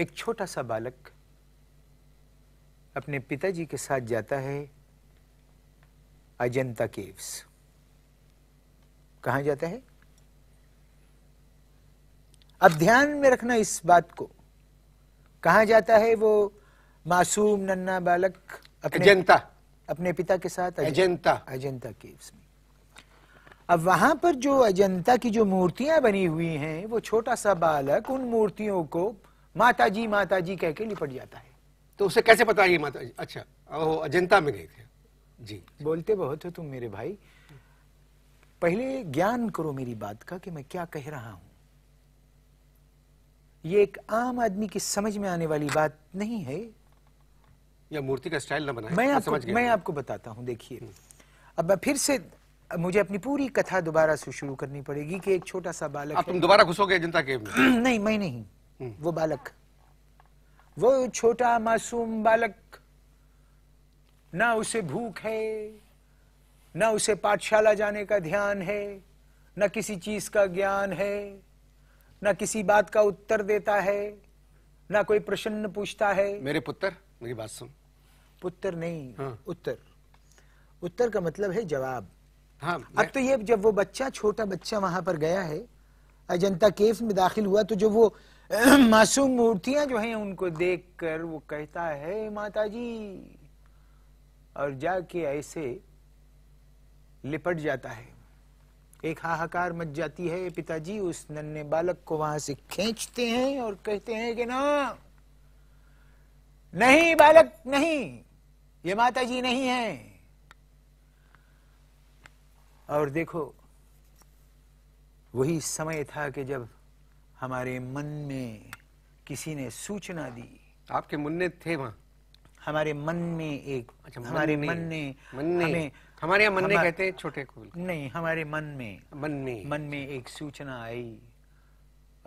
एक छोटा सा बालक अपने पिताजी के साथ जाता है अजंता केव्स। कहाँ जाता है? अब ध्यान में रखना इस बात को, कहाँ जाता है वो मासूम नन्हा बालक अपने पिता के साथ अजंता केव्स में। अब वहां पर जो अजंता की जो मूर्तियां बनी हुई हैं, वो छोटा सा बालक उन मूर्तियों को माताजी माताजी कह के लिपट जाता है। तो उसे कैसे पता है माताजी? अच्छा, वो अजंता में गए थे जी। बोलते बहुत हो तुम मेरे भाई, पहले ज्ञान करो मेरी बात का कि मैं क्या कह रहा हूं। ये एक आम आदमी की समझ में आने वाली बात नहीं है। या मूर्ति का स्टाइल न बनाए, मैं आपको बताता हूं। देखिए, अब मैं फिर से, मुझे अपनी पूरी कथा दोबारा से शुरू करनी पड़ेगी कि एक छोटा सा बालक। अब तुम दोबारा घुसोगे जनता के? नहीं, मैं नहीं, वो बालक, वो छोटा मासूम बालक, ना उसे भूख है, ना उसे पाठशाला जाने का ध्यान है, ना किसी चीज का ज्ञान है, ना किसी बात का उत्तर देता है, ना कोई प्रश्न पूछता है। मेरे पुत्र मेरी बात सुन। पुत्र नहीं, हाँ। उत्तर का मतलब है जवाब। हाँ, अब तो ये जब वो बच्चा, छोटा बच्चा वहां पर गया है अजंता केव्स में दाखिल हुआ, तो जो वो मासूम मूर्तियां जो हैं उनको देखकर वो कहता है माताजी, और जाके ऐसे लिपट जाता है। एक हाहाकार मच जाती है। पिताजी उस नन्हे बालक को वहां से खींचते हैं और कहते हैं कि ना, नहीं बालक नहीं, ये माताजी नहीं है। और देखो, वही समय था कि जब हमारे मन में किसी ने सूचना दी। आपके मुन्ने थे वहां? हमारे मन में एक, अच्छा, हमारे मन ने कहते हैं छोटे को। नहीं, हमारे मन में एक सूचना आई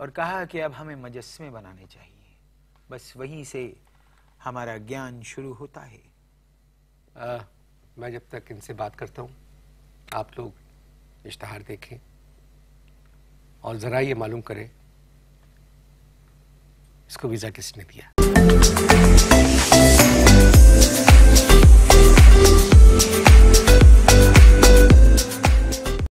और कहा कि अब हमें मजस्मे बनाने चाहिए। बस वहीं से हमारा ज्ञान शुरू होता है। मैं जब तक इनसे बात करता हूँ, आप लोग इश्तहार देखें और जरा ये मालूम करें इसको वीजा किसने दिया।